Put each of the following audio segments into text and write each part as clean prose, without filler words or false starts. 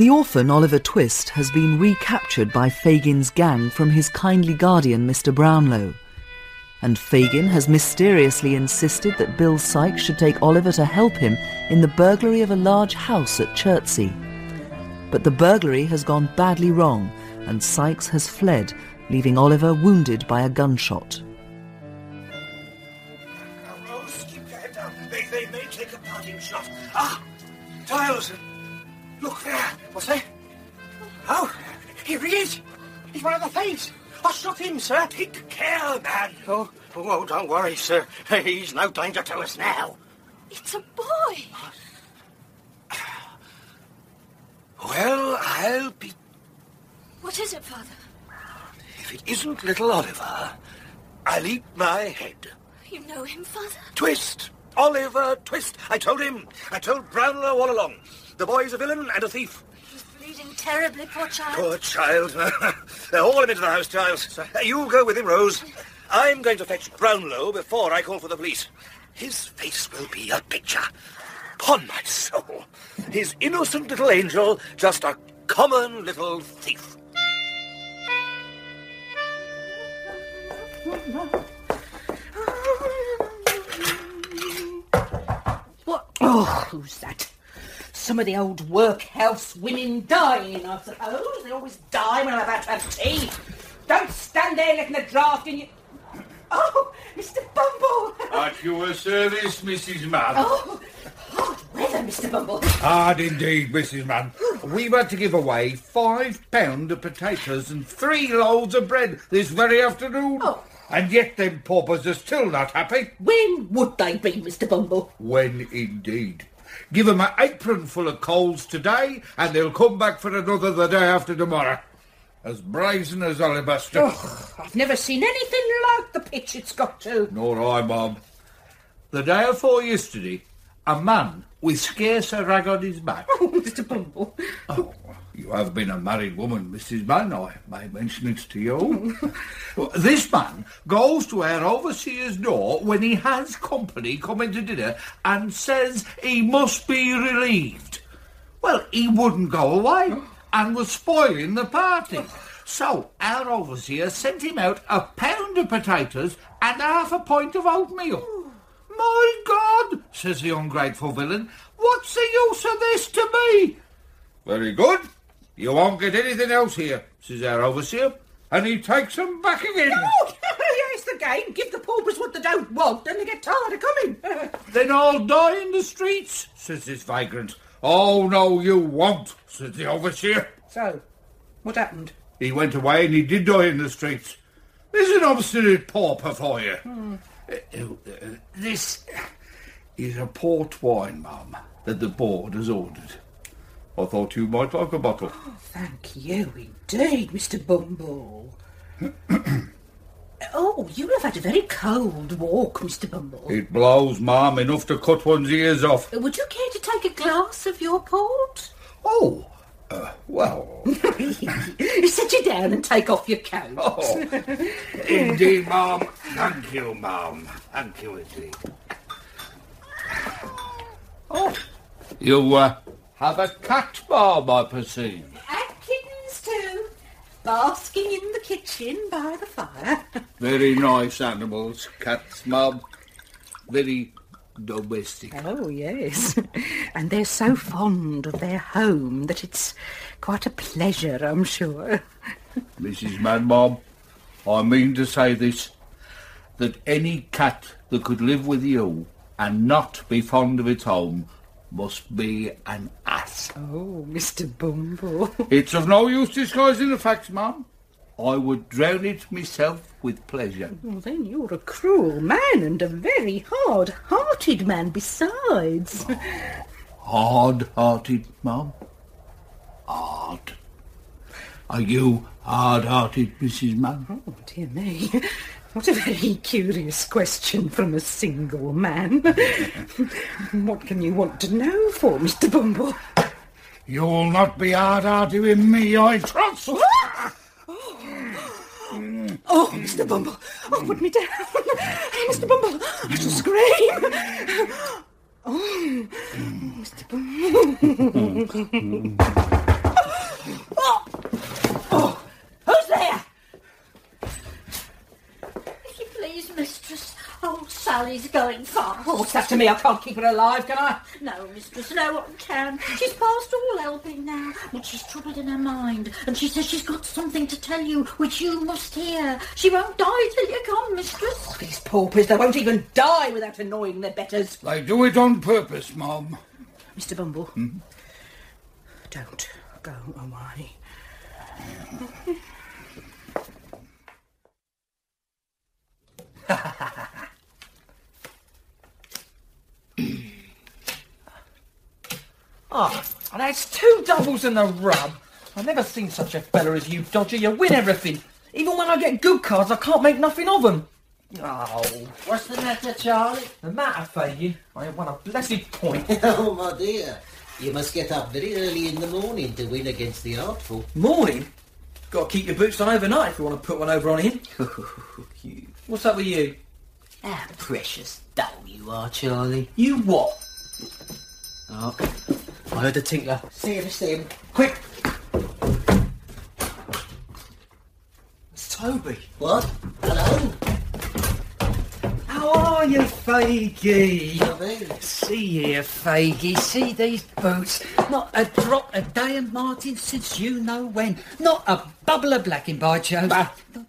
The orphan Oliver Twist has been recaptured by Fagin's gang from his kindly guardian Mr Brownlow, and Fagin has mysteriously insisted that Bill Sykes should take Oliver to help him in the burglary of a large house at Chertsey. But the burglary has gone badly wrong and Sykes has fled, leaving Oliver wounded by a gunshot. They may take a parting shot. Ah! Tiles! Look there! What's that? Oh! Here he is! He's one of the thieves! I shot him, sir! Take care, man! Oh, don't worry, sir. He's no danger to us now. It's a boy! Well, I'll be... What is it, Father? If it isn't little Oliver, I'll eat my head. You know him, Father? Twist! Oliver Twist! I told him! I told Brownlow all along. The boy is a villain and a thief. He's bleeding terribly, poor child. Poor child. They're all into the house, Giles. You go with him, Rose. I'm going to fetch Brownlow before I call for the police. His face will be a picture. Upon my soul. His innocent little angel, just a common little thief. What? Oh, who's that? Some of the old workhouse women dying, I suppose. They always die when I'm about to have tea. Don't stand there letting the draught in you. Oh, Mr Bumble. At your service, Mrs Mann. Oh, hard weather, Mr Bumble. Hard indeed, Mrs Mann. We've had to give away 5 pounds of potatoes and 3 loaves of bread this very afternoon. Oh. And yet them paupers are still not happy. When would they be, Mr Bumble? When indeed. Give them an apron full of coals today, and they'll come back for another the day after tomorrow. As brazen as alabaster. Oh, I've never seen anything like the pitch it's got to. Nor I, Mum. The day afore yesterday, a man with scarce a rag on his back. Oh, Mr Bumble. Oh, you have been a married woman, Mrs Mann. I may mention it to you. This man goes to her overseer's door when he has company coming to dinner and says he must be relieved. Well, he wouldn't go away and was spoiling the party. So our overseer sent him out 1 pound of potatoes and 1/2 pint of oatmeal. My God, says the ungrateful villain, what's the use of this to me? Very good. You won't get anything else here, says our overseer, and he takes them back again. No! Here's the game. Give the paupers what they don't want, then they get tired of coming. Then I'll die in the streets, says this vagrant. Oh, no, you won't, says the overseer. So, what happened? He went away and he did die in the streets. There's an obstinate pauper for you. This is a port wine, Mum, that the board has ordered. I thought you might like a bottle. Oh, thank you indeed, Mr Bumble. Oh, you'll have had a very cold walk, Mr Bumble. It blows, Mum, enough to cut one's ears off. Would you care to take a glass of your port? Oh, well... Sit you down and take off your coat. Oh, indeed, Mum. Thank you, Mum. Thank you, indeed. Oh, you, have a cat, Mum, I perceive. And kittens too, basking in the kitchen by the fire. Very nice animals, cats, Mum. Very domestic. Oh, yes. And they're so fond of their home that it's quite a pleasure, I'm sure. Mrs Mann, Mum, I mean to say this, that any cat that could live with you and not be fond of its home must be an ass. Oh, Mr Bumble. It's of no use disguising the facts, Mum. I would drown it myself with pleasure. Well, then you're a cruel man and a very hard-hearted man besides. Oh, hard-hearted, Mum? Hard. Are you hard-hearted, Mrs Mann? Oh, dear me. What a very curious question from a single man. What can you want to know for, Mr Bumble? You'll not be hard-hearted with me, I trust. Oh, Mr Bumble. Oh, put me down. Hey, Mr Bumble, I shall scream. Oh, Mr Bumble. Please, mistress, old Sally's going fast. Oh, it's left to me. I can't keep her alive, can I? No, mistress, no one can. She's past all helping now, but she's troubled in her mind, and she says she's got something to tell you, which you must hear. She won't die till you come, mistress. Oh, these paupers, they won't even die without annoying their betters. They do it on purpose, ma'am. Mr Bumble, don't go away. Oh, that's two doubles and a rub. I've never seen such a fella as you, Dodger. You win everything. Even when I get good cards, I can't make nothing of them. Oh, what's the matter, Charlie? The matter, Fagin? I have won a blessed point. Oh, my dear. You must get up very early in the morning to win against the Artful. Morning? Got to keep your boots on overnight if you want to put one over on him. What's up with you? How precious dull you are, Charlie. You what? Oh, I heard the tinkler. See him, Quick! It's Toby. What? Hello? How are you, Faggy? See here, Faggy, see these boots. Not a drop of day and Martin since you know when. Not a bubble of blacking, by Jove.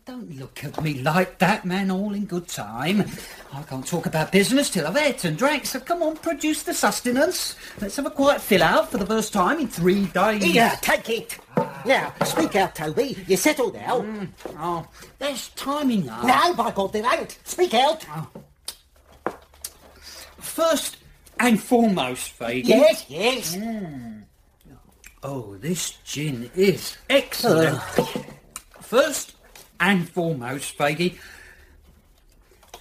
Don't look at me like that, man, all in good time. I can't talk about business till I've ate and drank, so come on, produce the sustenance. Let's have a quiet fill-out for the first time in 3 days. Here, take it. Now, speak out, Toby. You're settled now. Oh, there's timing now. No, by God, there ain't. Speak out. Oh. First and foremost, Fagin. Yes, yes. Oh, this gin is excellent. First and foremost, Fagin,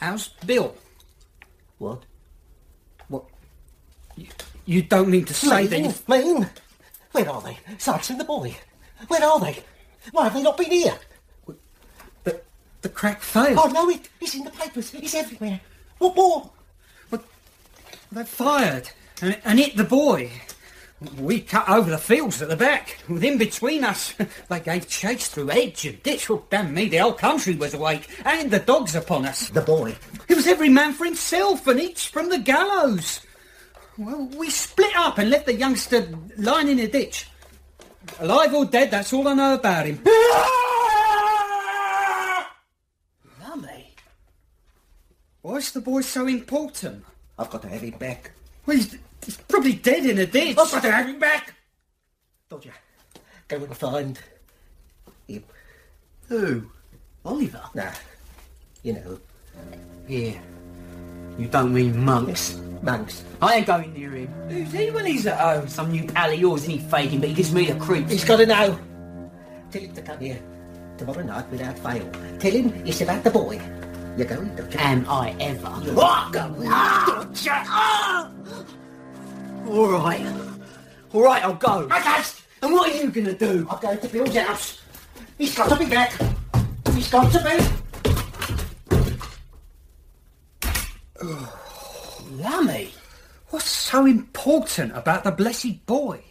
how's Bill? What? What? You don't mean to say that... Mean? Where are they? Sykes and the boy. Where are they? Why have they not been here? The crack failed. Oh, no, it's in the papers. It's everywhere. What more? But they fired and hit the boy. We cut over the fields at the back, with him between us. They gave chase through hedge and ditch. Well, damn me, the whole country was awake, and the dogs upon us. The boy? It was every man for himself, and each from the gallows. Well, we split up and left the youngster lying in a ditch. Alive or dead, that's all I know about him. Lummy. Why is the boy so important? I've got to have him back. Well, he's probably dead in a ditch. I've got to have him back. Dodger, go and find him. Who? Oliver? Nah, you know. Yeah. You don't mean Monks? Monks. I ain't going near him. Who's he when he's at home? Some new pal of yours, isn't he, Fagin? But he gives me the creeps. He's got to know. Tell him to come here tomorrow night without fail. Tell him it's about the boy. You're going, Dodger. Am I ever? What? Dodger! All right, I'll go. Okay. And what are you going to do? I'll go to Bill's house. He's got to be back. He's got to be. Lummy, what's so important about the blessed boy?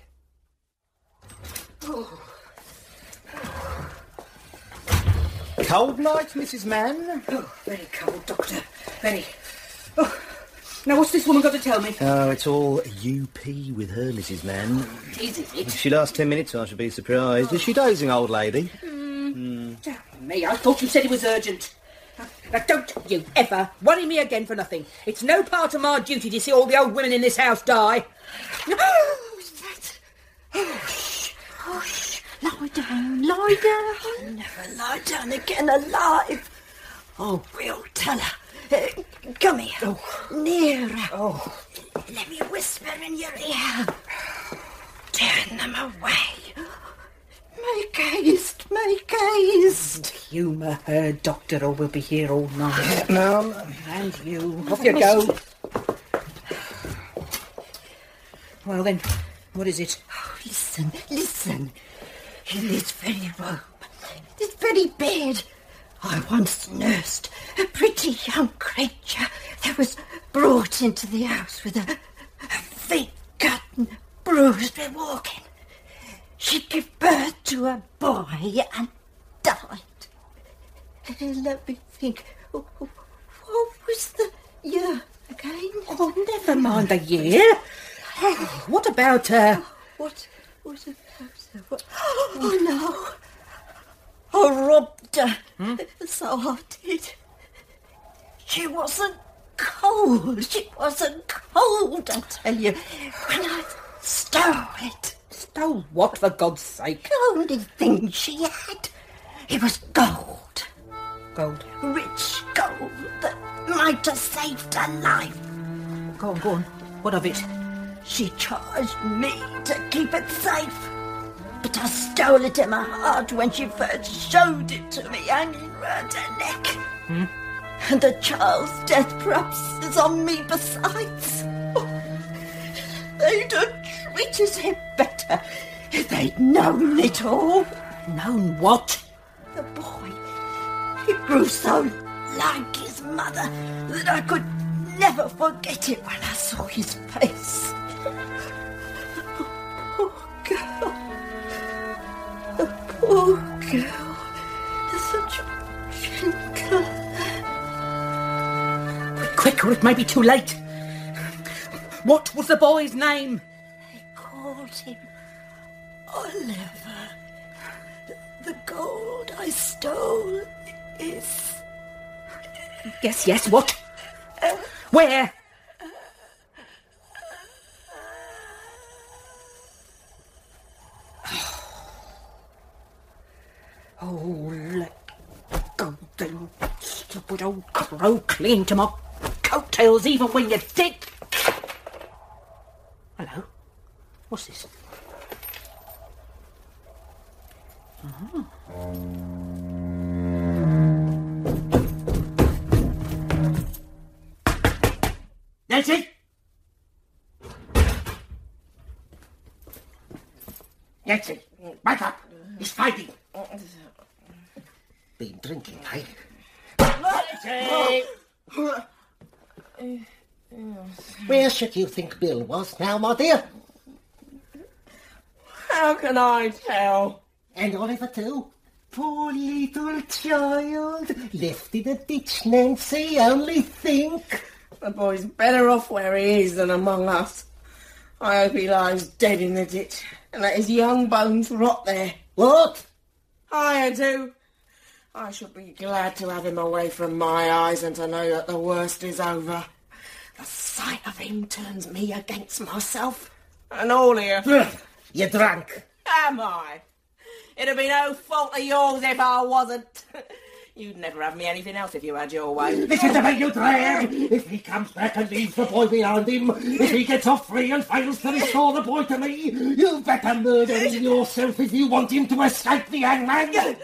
Cold night, Mrs Mann? Oh, very cold, Doctor. Very. Oh. Now, what's this woman got to tell me? Oh, it's all U.P. with her, Mrs Mann. Is it? If she lasts 10 minutes, I should be surprised. Oh. Is she dozing, old lady? Damn me, I thought you said it was urgent. Now, don't you ever worry me again for nothing. It's no part of my duty to see all the old women in this house die. Oh, who's that? Oh, shh. Oh, shh. Lie down, lie down. I'll never lie down again alive. Oh, we'll tell her. Come here. Oh. Nearer. Oh. Let me whisper in your ear. Turn them away. Make haste, make haste. Humour her, Doctor, or we'll be here all night. Ma'am. And you. Off you go. Well then, what is it? Oh, listen, listen. In this very room, this very bed, I once nursed a pretty young creature that was brought into the house with a feet cut and bruised by walking. She gave birth to a boy and died. Let me think. Never mind the year. Oh, what about her? What about her? What? Oh, no. I robbed her. So I did. She wasn't cold. She wasn't cold, I tell you. When I stole it. Stole what, for God's sake? The only thing she had. It was gold. Gold? Rich gold that might have saved her life. Go on, go on. What of it? She charged me to keep it safe. But I stole it in my heart when she first showed it to me, hanging round her neck. And the child's death perhaps is on me besides. Oh, they'd have treated him better if they'd known it all. Known what? The boy. He grew so like his mother that I could never forget it when I saw his face. Oh, girl. The poor girl. Such a gentle... Quick, or it may be too late. What was the boy's name? They called him Oliver. The gold I stole is... Yes, what? Where? Oh, let go, then, stupid old crow, clinging to my coattails even when you think. Hello? What's this? Uh-huh. Nancy? Nancy, wake up. He's fighting. Been drinking, eh? Nancy! Where should you think Bill was now, my dear? How can I tell? And Oliver too. Poor little child. Left in a ditch, Nancy. Only think. The boy's better off where he is than among us. I hope he lies dead in the ditch and let his young bones rot there. What? I do. I should be glad to have him away from my eyes and to know that the worst is over. The sight of him turns me against myself. And all here. You're drunk. Am I? It'd be no fault of yours if I wasn't. You'd never have me anything else if you had your way. Listen to me, you dare! If he comes back and leaves the boy behind him, if he gets off free and fails to restore the boy to me, you better murder him yourself if you want him to escape the hangman.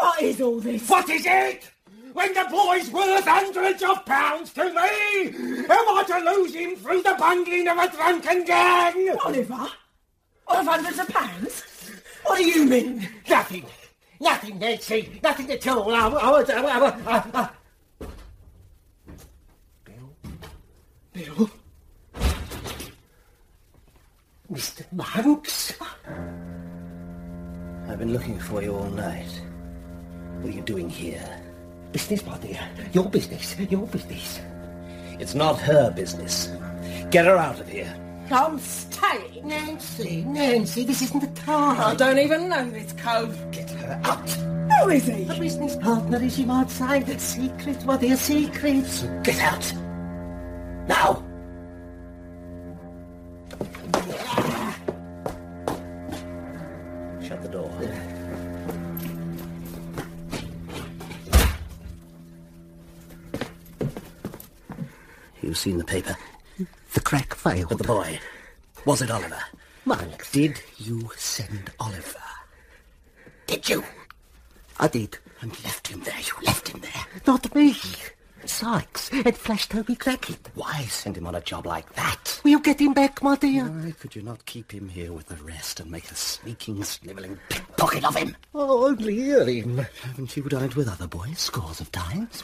What is all this? What is it? When the boy's worth hundreds of pounds to me, am I to lose him through the bungling of a drunken gang? Oliver? Of hundreds of pounds? What do you mean? Nothing. Nothing, Nancy. Nothing at all. Bill? Mr. Monks? I've been looking for you all night. What are you doing here? Business, my dear. Your business. Your business. It's not her business. Get her out of here. I'm staying. Nancy, this isn't the time. I don't even know this cove. Get her out. Who is he? A business partner, as you might say. Secret, my dear, secret. So get out. Now. Shut the door. You've seen the paper. The crack failed. But the boy, was it Oliver? Monks. Did you send Oliver? Did you? I did. And left him there. You left him there. Not me. Sykes had flashed Toby Crackit. Why send him on a job like that? Will you get him back, my dear? Why could you not keep him here with the rest and make a sneaking, snivelling pickpocket of him? Oh, only hear him. Haven't you dined with other boys scores of times?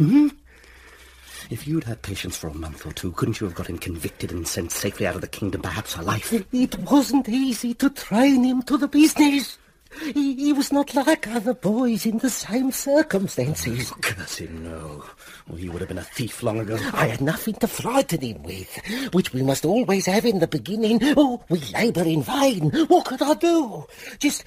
If you'd had patience for a month or two, couldn't you have got him convicted and sent safely out of the kingdom, perhaps for life? It wasn't easy to train him to the business. He was not like other boys in the same circumstances. Oh, curse him, no. Well, he would have been a thief long ago. I had nothing to frighten him with, which we must always have in the beginning. Oh, we labour in vain. What could I do? Just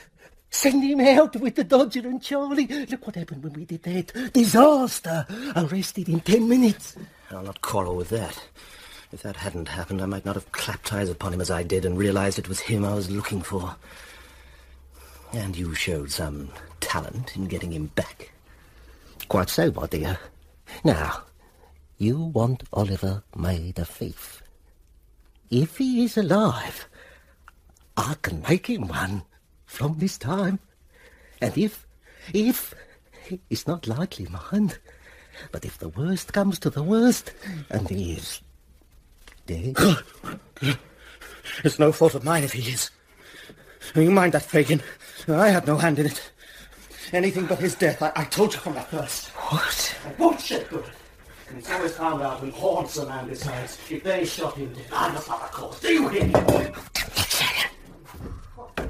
send him out with the Dodger and Charlie. Look what happened when we did that. Disaster. Arrested in 10 minutes. I'll not quarrel with that. If that hadn't happened, I might not have clapped eyes upon him as I did and realised it was him I was looking for. And you showed some talent in getting him back. Quite so, my dear. Now, you want Oliver made a thief. If he is alive, I can make him one from this time. And if, it's not likely, mind, but if the worst comes to the worst, and he is dead... It's no fault of mine if he is. You mind that, Fagin? I had no hand in it. Anything but his death. I told you from the first. What? Bullshit good. And it's always found out and haunts a man besides. If they shot him dead, I must have a cause. Do you hear me?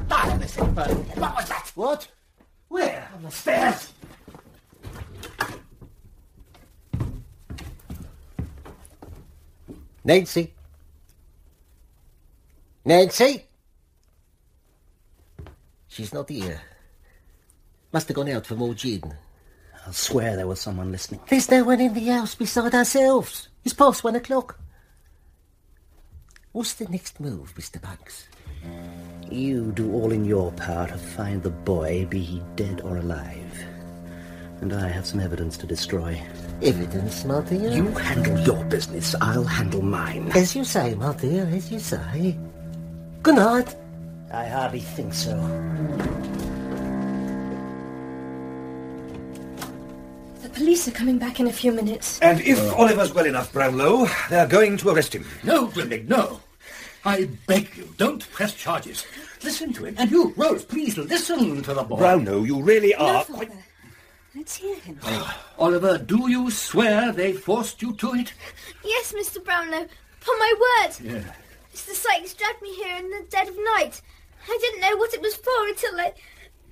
Die, Miss Inferno. What was that? What? Where? On the stairs. Nancy. Nancy? She's not here. Must have gone out for more gin. I'll swear there was someone listening. There's no one in the house beside ourselves. It's past 1 o'clock. What's the next move, Mr Bucks? You do all in your power to find the boy, be he dead or alive. And I have some evidence to destroy. Evidence, my dear? You handle your business, I'll handle mine. As you say, my dear, as you say. Good night. I hardly think so. The police are coming back in a few minutes. And if Oliver's well enough, Brownlow, they're going to arrest him. No, Grimling, no. I beg you, don't press charges. Listen to him. And you, Rose, please listen to the boy. Brownlow, you really are... No, quite... Let's hear him. Oliver, do you swear they forced you to it? Yes, Mr Brownlow, upon my word. Yeah. Mr Sykes dragged me here in the dead of night. I didn't know what it was for until they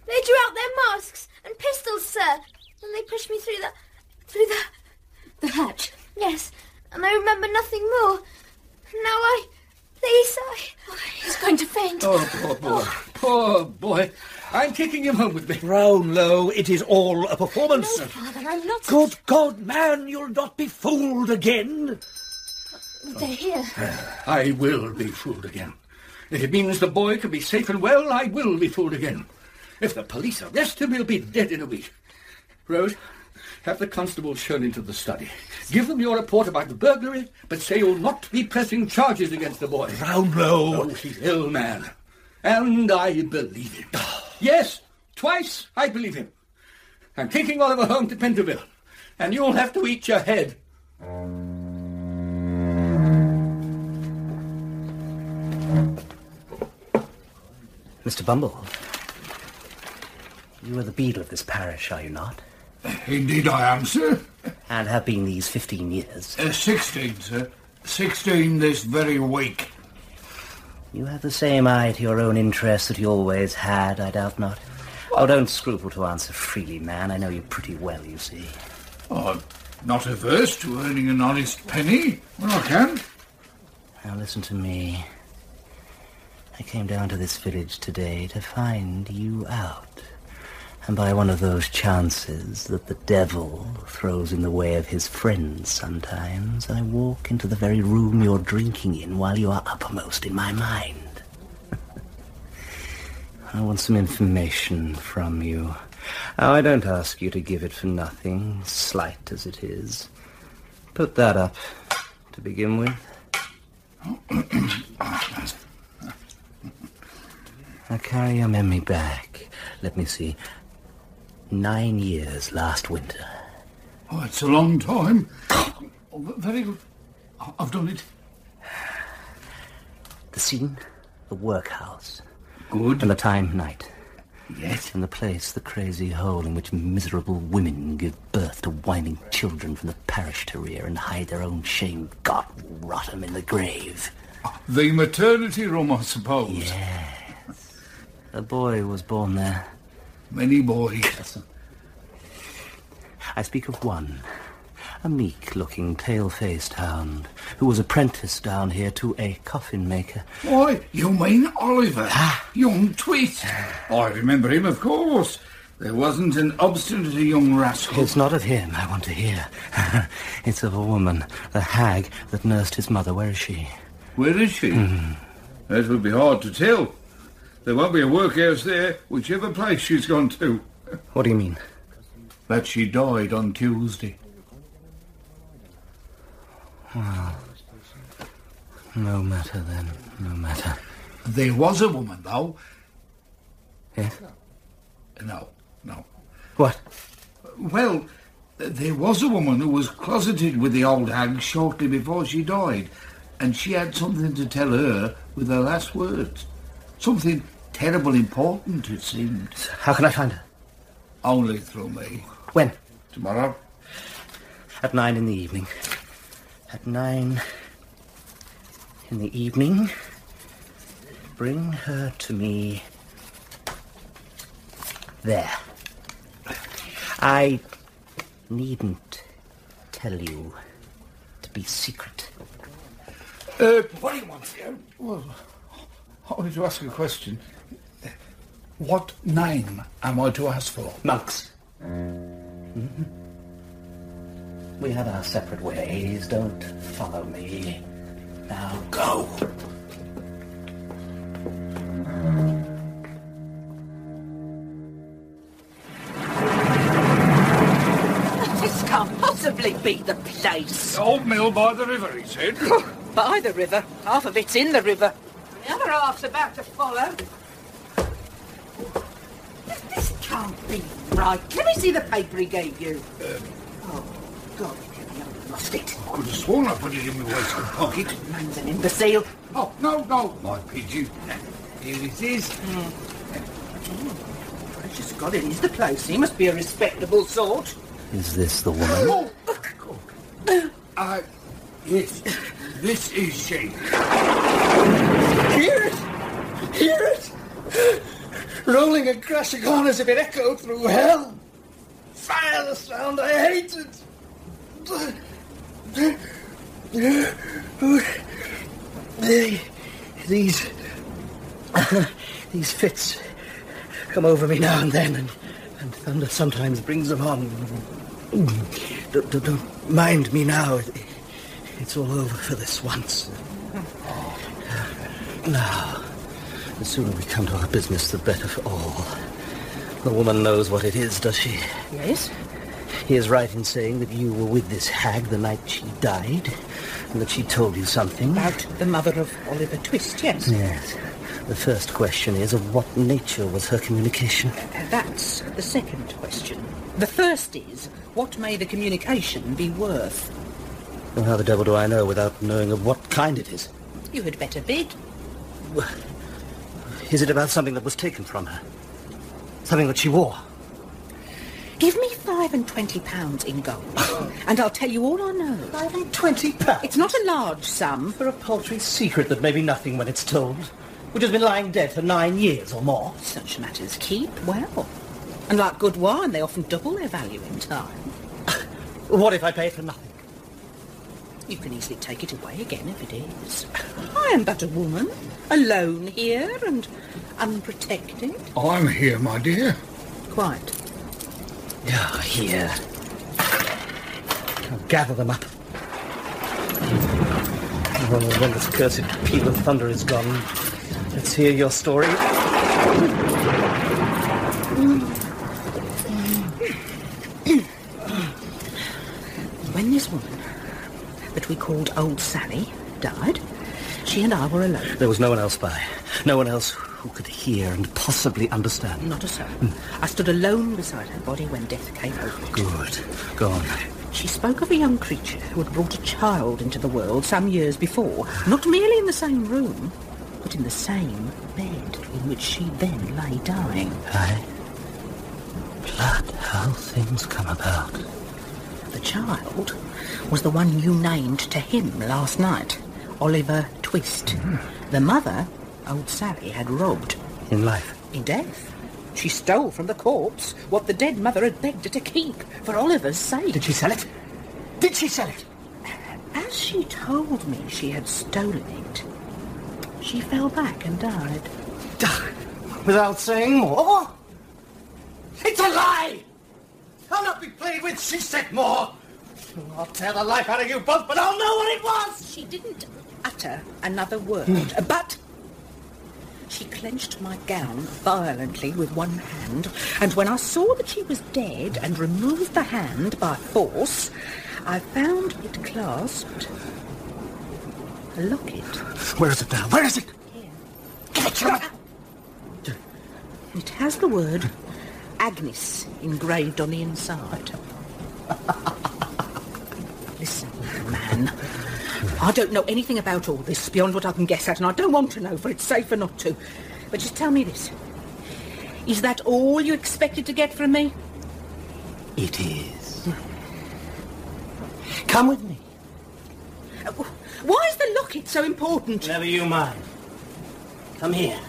drew out their masks and pistols, sir. And they pushed me through the hatch? Yes, and I remember nothing more. Now he's going to faint. Oh, poor boy. Oh. Poor boy. I'm taking him home with me. Brownlow, it is all a performance. No, Father, I'm not... Good God, man, you'll not be fooled again. They're here. I will be fooled again. If it means the boy can be safe and well, I will be fooled again. If the police arrest him, he'll be dead in a week. Rose, have the constables shown into the study. Give them your report about the burglary, but say you'll not be pressing charges against the boy. Brownlow! Oh, he's ill, man. And I believe him. Yes, twice I believe him. I'm taking Oliver home to Penterville, and you'll have to eat your head. Mr Bumble, you are the beadle of this parish, are you not? Indeed I am, sir. And have been these 15 years. 16, sir. 16 this very week. You have the same eye to your own interests that you always had, I doubt not. What? Oh, don't scruple to answer freely, man. I know you pretty well, you see. Oh, I'm not averse to earning an honest penny when I can. Now listen to me. I came down to this village today to find you out, and by one of those chances that the devil throws in the way of his friends sometimes, I walk into the very room you're drinking in while you are uppermost in my mind. I want some information from you. Oh, I don't ask you to give it for nothing, slight as it is. Put that up to begin with. Now carry your memory back. Let me see. 9 years last winter. Oh, it's a long time. Very good. I've done it. The scene, the workhouse. Good. And the time, night. Yes. And the place, the crazy hole in which miserable women give birth to whining children from the parish to rear and hide their own shame. God rot 'em in the grave. The maternity room, I suppose. Yeah. A boy was born there, many boys. I speak of one, a meek-looking, pale-faced hound, who was apprenticed down here to a coffin-maker. Why, you mean Oliver, young Twist. I remember him, of course. There wasn't an obstinate young rascal. It's not of him I want to hear. It's of a woman, the hag that nursed his mother. Where is she? Where is she? That would be hard to tell. There won't be a workhouse there, whichever place she's gone to. What do you mean? That she died on Tuesday. Well, no matter then, no matter. There was a woman, though. Yes? No. What? Well, there was a woman who was closeted with the old hag shortly before she died, and she had something to tell her with her last words. Something terribly important, it seemed. How can I find her? Only through me. When? Tomorrow. At 9 in the evening. At 9 in the evening, bring her to me there. I needn't tell you to be secret. What do you want? Well, I wanted to ask a question. What name am I to ask for? Monks. We have our separate ways. Don't follow me. Now go. This can't possibly be the place. The old mill by the river, he said. By the river? Half of it's in the river. The other half's about to follow. This can't be right. Let me see the paper he gave you. God, I've lost it. I could have sworn I put it in my waistcoat pocket. That man's an imbecile. Oh, no, my pigeon. Here it is. I just got it. He's the place. He must be a respectable sort. Is this the woman? Oh, God. Yes, this is she. Hear it? Rolling and crashing on as if it echoed through hell. Fire the sound I hated. These fits come over me now and then, and thunder sometimes brings them on. Don't mind me now. It's all over for this once. Now, the sooner we come to our business, the better for all. The woman knows what it is, does she? Yes. He is right in saying that you were with this hag the night she died, and that she told you something. About the mother of Oliver Twist, yes. Yes. The first question is, of what nature was her communication? That's the second question. The first is, what may the communication be worth? Well, how the devil do I know without knowing of what kind it is? You had better bid. Well, is it about something that was taken from her? Something that she wore? Give me 5 and 20 pounds in gold, and I'll tell you all I know. 5 and 20 pounds? It's not a large sum. For a paltry secret that may be nothing when it's told, which has been lying dead for 9 years or more. Such matters keep well. And like good wine, they often double their value in time. What if I pay it for nothing? You can easily take it away again if it is. I am but a woman, alone here and unprotected. I'm here, my dear. Quite. Oh, here. I'll gather them up. When this cursed peal of thunder is gone, let's hear your story. When this woman, that we called Old Sally, died, she and I were alone. There was no one else by. No one else who could hear and possibly understand. Not a soul. I stood alone beside her body when death came over it. Good. Go on. She spoke of a young creature who had brought a child into the world some years before, not merely in the same room, but in the same bed in which she then lay dying. Aye. Blood, how things come about. The child was the one you named to him last night, Oliver Twist. The mother... Old Sally had robbed. In life? In death. She stole from the corpse what the dead mother had begged her to keep for Oliver's sake. Did she sell it? Did she sell it? As she told me she had stolen it, she fell back and died. Died? Without saying more? It's a lie! I'll not be played with. She said more. I'll tear the life out of you both, but I'll know what it was! She didn't utter another word, but she clenched my gown violently with one hand, and when I saw that she was dead and removed the hand by force, I found it clasped a locket. Where is it now? Where is it? Here. Give it to me! It has the word Agnes engraved on the inside. Listen, man, I don't know anything about all this beyond what I can guess at, and I don't want to know, for it's safer not to. But just tell me this. Is that all you expected to get from me? It is. Come with me. Why is the locket so important? Never you mind. Come here.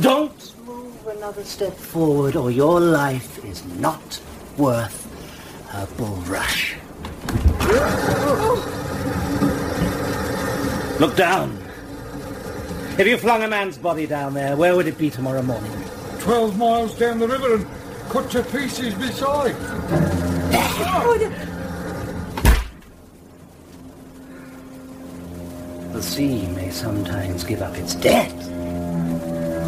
Don't move another step forward, or your life is not worth a bull rush. Oh. Look down. If you flung a man's body down there, where would it be tomorrow morning? 12 miles down the river and cut to pieces beside. The sea may sometimes give up its dead,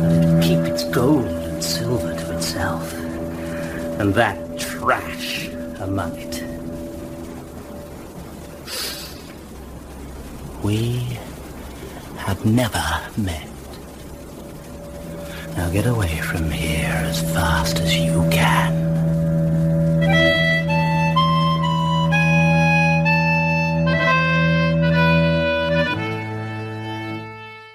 but it'll keep its gold and silver to itself, and that trash among it. We have never met. Now get away from here as fast as you can.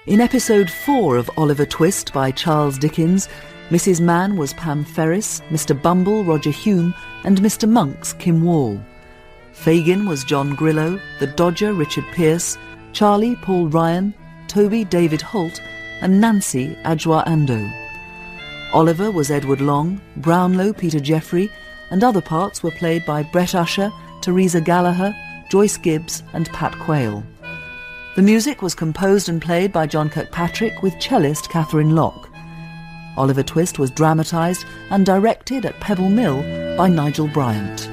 In episode 4 of Oliver Twist by Charles Dickens, Mrs Mann was Pam Ferris, Mr Bumble, Roger Hume, and Mr Monks, Kim Wall. Fagin was John Grillo, the Dodger, Richard Pierce, Charlie, Paul Ryan, Toby, David Holt, and Nancy, Adjoa Andoh. Oliver was Edward Long, Brownlow, Peter Jeffrey, and other parts were played by Brett Usher, Teresa Gallagher, Joyce Gibbs, and Pat Quayle. The music was composed and played by John Kirkpatrick with cellist Catherine Locke. Oliver Twist was dramatised and directed at Pebble Mill by Nigel Bryant.